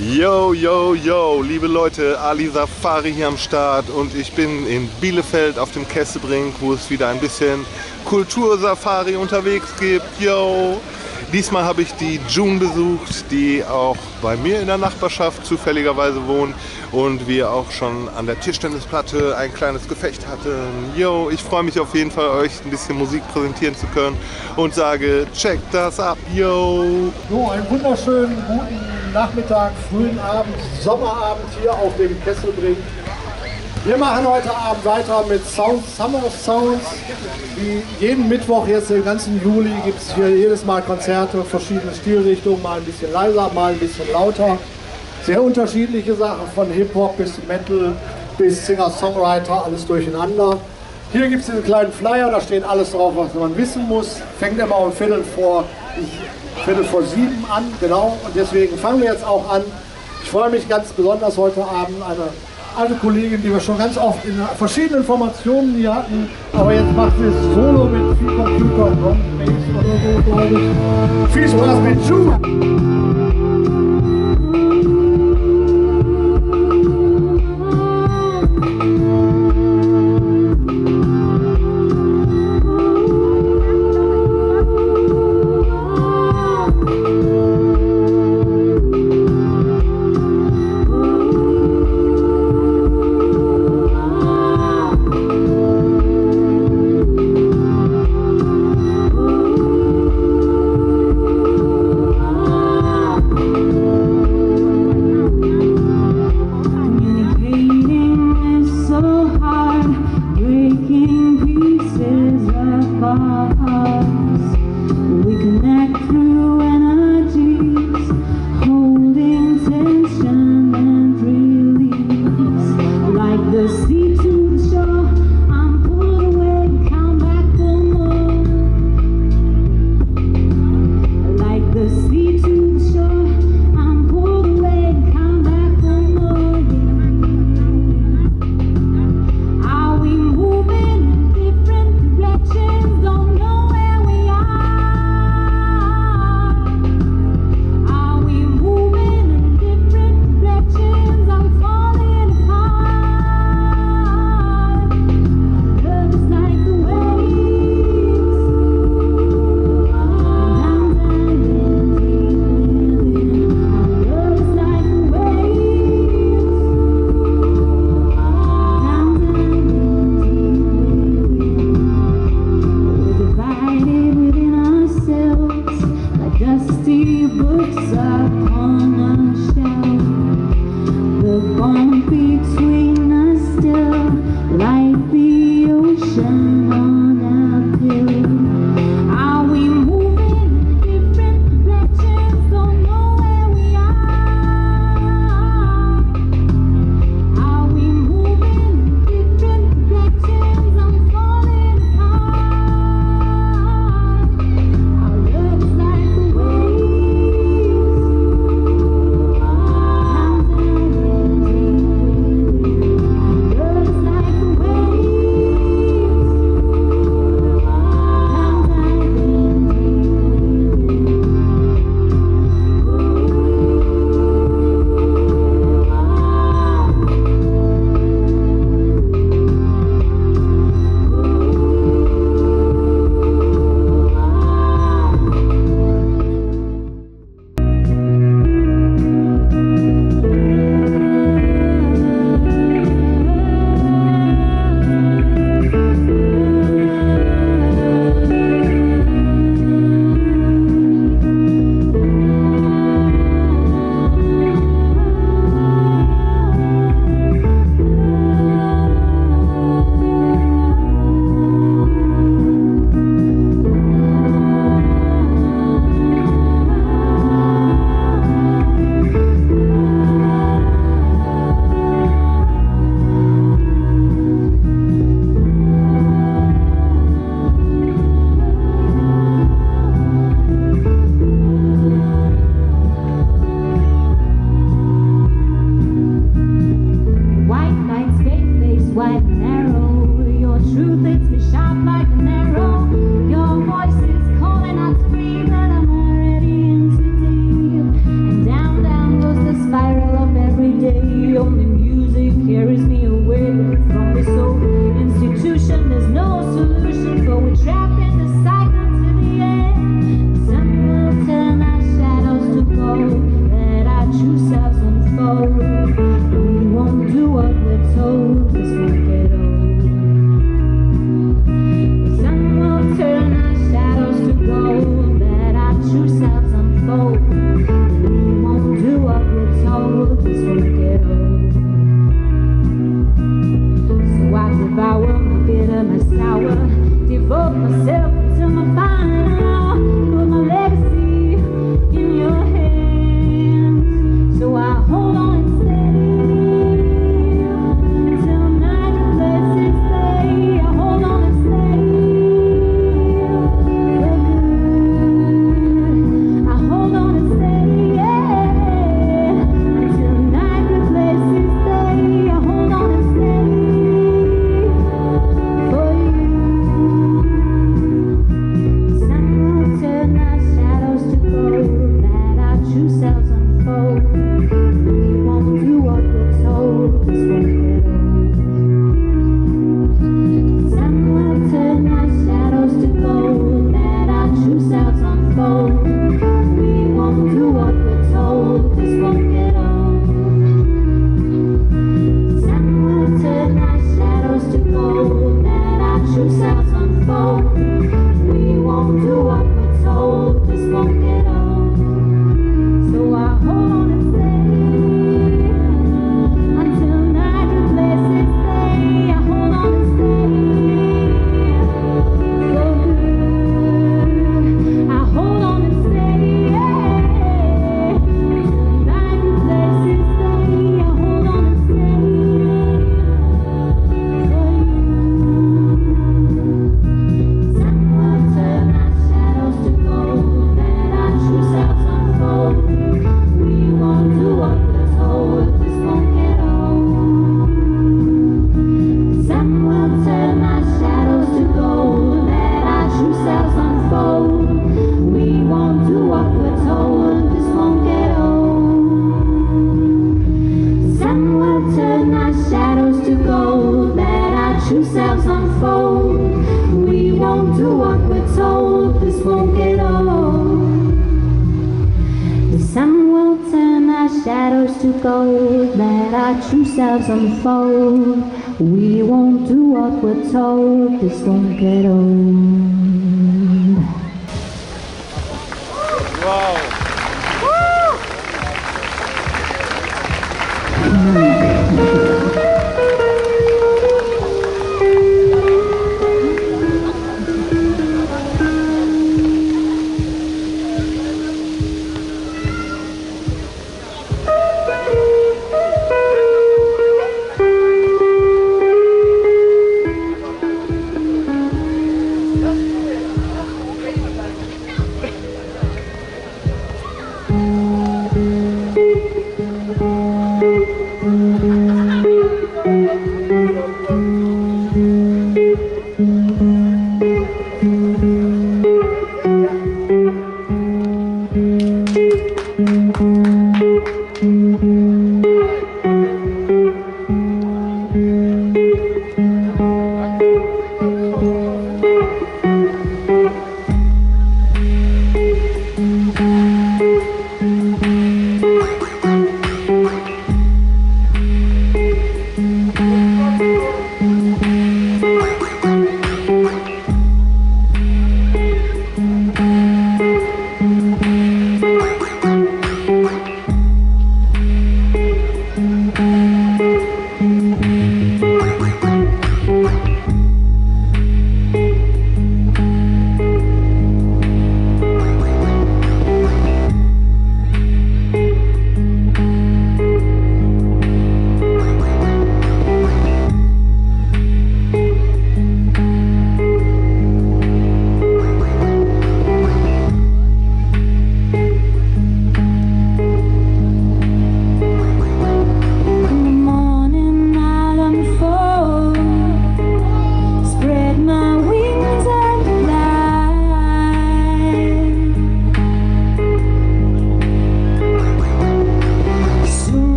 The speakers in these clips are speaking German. Yo, yo, yo, liebe Leute, Ali Safari hier am Start und ich bin in Bielefeld auf dem Kesselbrink, wo es wieder ein bisschen Kultur Safari unterwegs gibt, yo. Diesmal habe ich die JOON besucht, die auch bei mir in der Nachbarschaft zufälligerweise wohnt und wir auch schon an der Tischtennisplatte ein kleines Gefecht hatten, yo. Ich freue mich auf jeden Fall, euch ein bisschen Musik präsentieren zu können und sage, check das ab, yo. Jo, einen wunderschönen guten Nachmittag, frühen Abend, Sommerabend hier auf dem Kesselbrink. Wir machen heute Abend weiter mit Sounds, Summer of Sounds. Wie jeden Mittwoch jetzt den ganzen Juli gibt es hier jedes Mal Konzerte, verschiedene Stilrichtungen, mal ein bisschen leiser, mal ein bisschen lauter. Sehr unterschiedliche Sachen, von Hip-Hop bis Metal bis Singer-Songwriter, alles durcheinander. Hier gibt es diesen kleinen Flyer, da steht alles drauf, was man wissen muss. Fängt immer um Viertel vor sieben an, genau, und deswegen fangen wir jetzt auch an. Ich freue mich ganz besonders heute Abend, eine alte Kollegin, die wir schon ganz oft in verschiedenen Formationen hier hatten, aber jetzt macht sie es solo mit viel Computer und Bass. Viel Spaß mit JOON!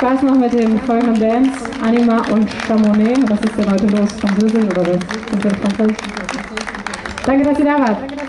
Spaß noch mit den folgenden Bands, Anima und Chamonix. Was ist denn heute los? Französisch oder was? Danke, dass ihr da wart.